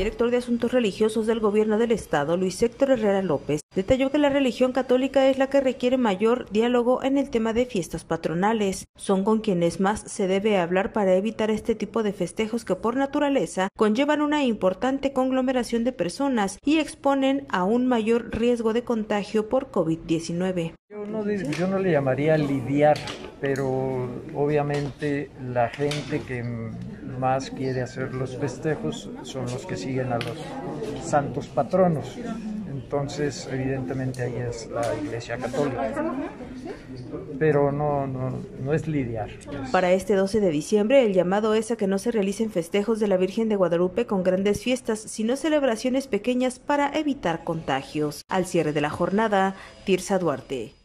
director de Asuntos Religiosos del Gobierno del Estado, Luis Héctor Herrera López, detalló que la religión católica es la que requiere mayor diálogo en el tema de fiestas patronales. Son con quienes más se debe hablar para evitar este tipo de festejos que por naturaleza conllevan una importante conglomeración de personas y exponen a un mayor riesgo de contagio por COVID-19. Yo no le llamaría lidiar, pero obviamente la gente que más quiere hacer los festejos son los que siguen a los santos patronos. Entonces, evidentemente, ahí es la Iglesia Católica. Pero no es lidiar. Para este 12 de diciembre, el llamado es a que no se realicen festejos de la Virgen de Guadalupe con grandes fiestas, sino celebraciones pequeñas para evitar contagios. Al cierre de la jornada, Tirsa Duarte.